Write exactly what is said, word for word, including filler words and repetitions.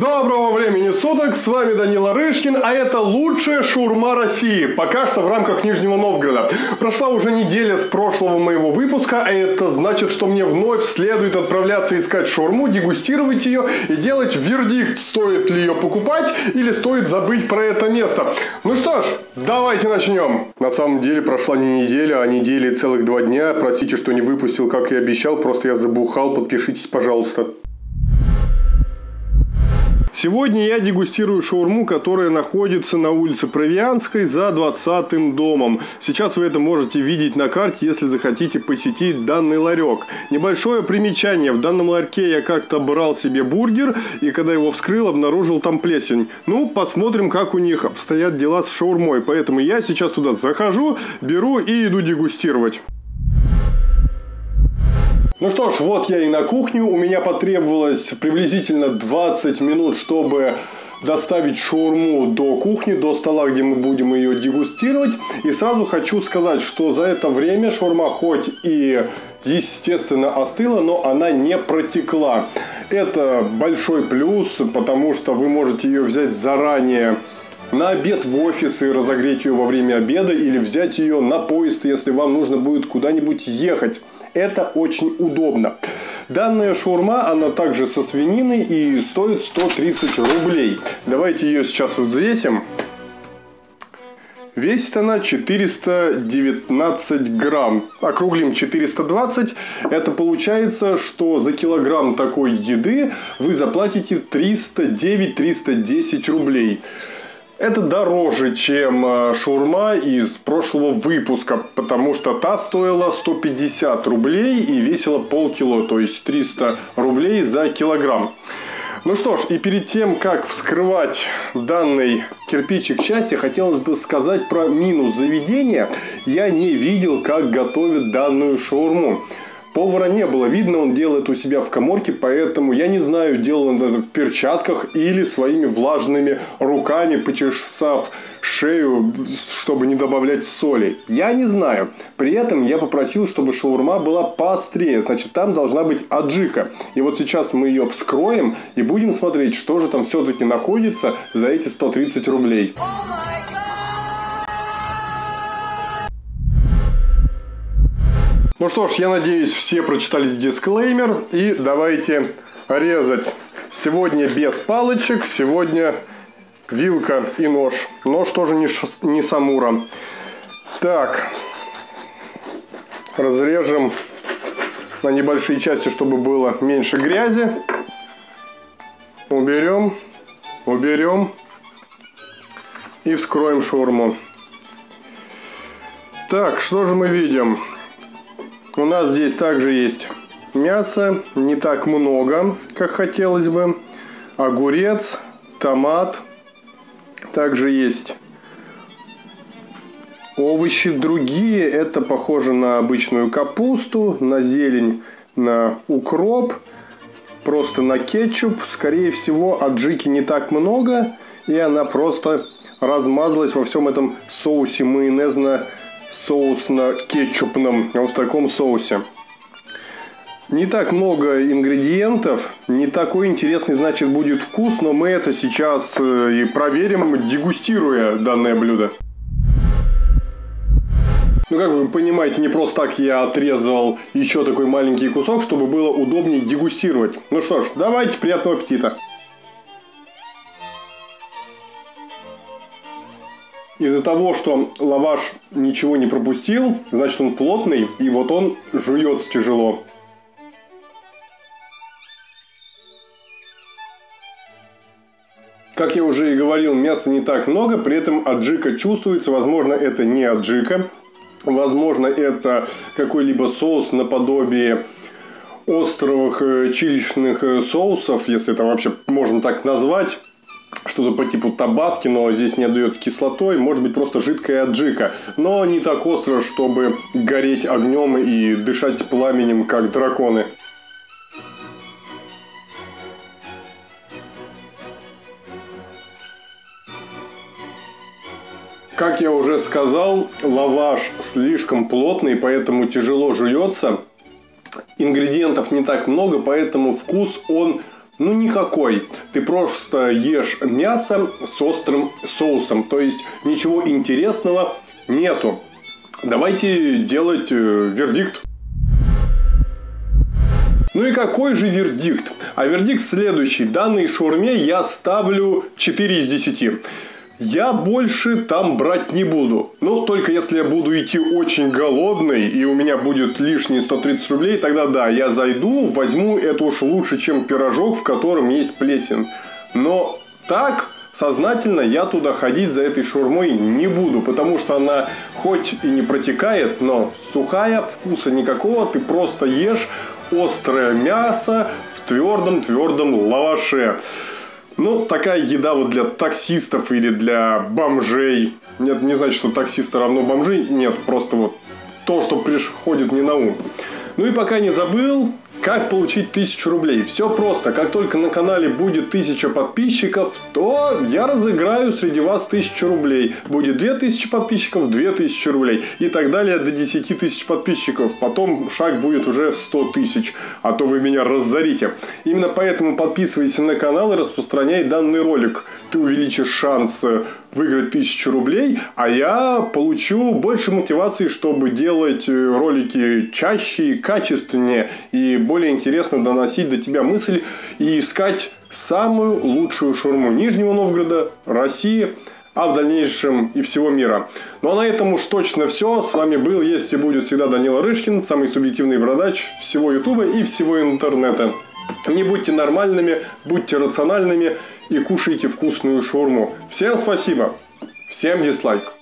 Доброго времени суток, с вами Данила Рыжкин, а это лучшая шаурма России, пока что в рамках Нижнего Новгорода. Прошла уже неделя с прошлого моего выпуска, а это значит, что мне вновь следует отправляться искать шаурму, дегустировать ее и делать вердикт, стоит ли ее покупать или стоит забыть про это место. Ну что ж, давайте начнем. На самом деле прошла не неделя, а недели и целых два дня. Простите, что не выпустил, как и обещал, просто я забухал, подпишитесь, пожалуйста. Сегодня я дегустирую шаурму, которая находится на улице Провианской за двадцатым домом. Сейчас вы это можете видеть на карте, если захотите посетить данный ларек. Небольшое примечание. В данном ларьке я как-то брал себе бургер, и когда его вскрыл, обнаружил там плесень. Ну, посмотрим, как у них обстоят дела с шаурмой. Поэтому я сейчас туда захожу, беру и иду дегустировать. Ну что ж, вот я и на кухню. У меня потребовалось приблизительно двадцать минут, чтобы доставить шаурму до кухни, до стола, где мы будем ее дегустировать. И сразу хочу сказать, что за это время шаурма хоть и, естественно, остыла, но она не протекла. Это большой плюс, потому что вы можете ее взять заранее на обед в офис и разогреть ее во время обеда, или взять ее на поезд, если вам нужно будет куда-нибудь ехать. Это очень удобно. Данная шаурма, она также со свининой и стоит сто тридцать рублей. Давайте ее сейчас взвесим. Весит она четыреста девятнадцать грамм. Округлим четыреста двадцать. Это получается, что за килограмм такой еды вы заплатите триста девять — триста десять рублей. Это дороже, чем шаурма из прошлого выпуска, потому что та стоила сто пятьдесят рублей и весила полкило, то есть триста рублей за килограмм. Ну что ж, и перед тем, как вскрывать данный кирпичик счастья, хотелось бы сказать про минус заведения. Я не видел, как готовят данную шаурму. Повара не было видно, он делает у себя в каморке, поэтому я не знаю, делал он это в перчатках или своими влажными руками, почесав шею, чтобы не добавлять соли. Я не знаю. При этом я попросил, чтобы шаурма была поострее, значит, там должна быть аджика. И вот сейчас мы ее вскроем и будем смотреть, что же там все-таки находится за эти сто тридцать рублей. Ну что ж, я надеюсь, все прочитали дисклеймер, и давайте резать. Сегодня без палочек, сегодня вилка и нож. Нож тоже не, ш... не самура. Так, разрежем на небольшие части, чтобы было меньше грязи. Уберем, уберем и вскроем шаурму. Так, что же мы видим? У нас здесь также есть мясо, не так много, как хотелось бы. Огурец, томат. Также есть овощи другие. Это похоже на обычную капусту, на зелень, на укроп, просто на кетчуп. Скорее всего, аджики не так много, и она просто размазалась во всем этом соусе майонезно-кетчупном. соусно-кетчупном, в таком соусе. Не так много ингредиентов, не такой интересный, значит, будет вкус, но мы это сейчас и проверим, дегустируя данное блюдо. Ну, как вы понимаете, не просто так я отрезал еще такой маленький кусок, чтобы было удобнее дегустировать. Ну что ж, давайте, приятного аппетита! Из-за того, что лаваш ничего не пропустил, значит, он плотный, и вот он жуется тяжело. Как я уже и говорил, мяса не так много, при этом аджика чувствуется. Возможно, это не аджика. Возможно, это какой-либо соус наподобие острых чилищных соусов, если это вообще можно так назвать. Что-то по типу табаски, но здесь не отдает кислотой. Может быть, просто жидкая аджика. Но не так остро, чтобы гореть огнем и дышать пламенем, как драконы. Как я уже сказал, лаваш слишком плотный, поэтому тяжело жуется. Ингредиентов не так много, поэтому вкус он Ну никакой. Ты просто ешь мясо с острым соусом. То есть ничего интересного нету. Давайте делать вердикт. Ну и какой же вердикт? А вердикт следующий. Данной шаурме я ставлю четыре из десяти. Я больше там брать не буду. Но только если я буду идти очень голодный и у меня будет лишние сто тридцать рублей, тогда да, я зайду, возьму, это уж лучше, чем пирожок, в котором есть плесень. Но так сознательно я туда ходить за этой шаурмой не буду, потому что она хоть и не протекает, но сухая, вкуса никакого, ты просто ешь острое мясо в твердом-твердом лаваше. Ну, такая еда вот для таксистов или для бомжей. Нет, не значит, что таксисты равно бомжи. Нет, просто вот то, что приходит мне на ум. Ну и пока не забыл, как получить тысячу рублей. Все просто. Как только на канале будет тысяча подписчиков, то я разыграю среди вас тысячу рублей. Будет две тысячи подписчиков, две тысячи рублей. И так далее до десяти тысяч подписчиков. Потом шаг будет уже в сто тысяч. А то вы меня разорите. Именно поэтому подписывайся на канал и распространяй данный ролик. Ты увеличишь шанс выиграть тысячу рублей, а я получу больше мотивации, чтобы делать ролики чаще и качественнее, и более интересно доносить до тебя мысль и искать самую лучшую шаурму Нижнего Новгорода, России, а в дальнейшем и всего мира. Ну а на этом уж точно все. С вами был, есть и будет всегда Данила Рыжкин, самый субъективный бородач всего Ютуба и всего интернета. Не будьте нормальными, будьте рациональными и кушайте вкусную шаурму. Всем спасибо, всем дизлайк.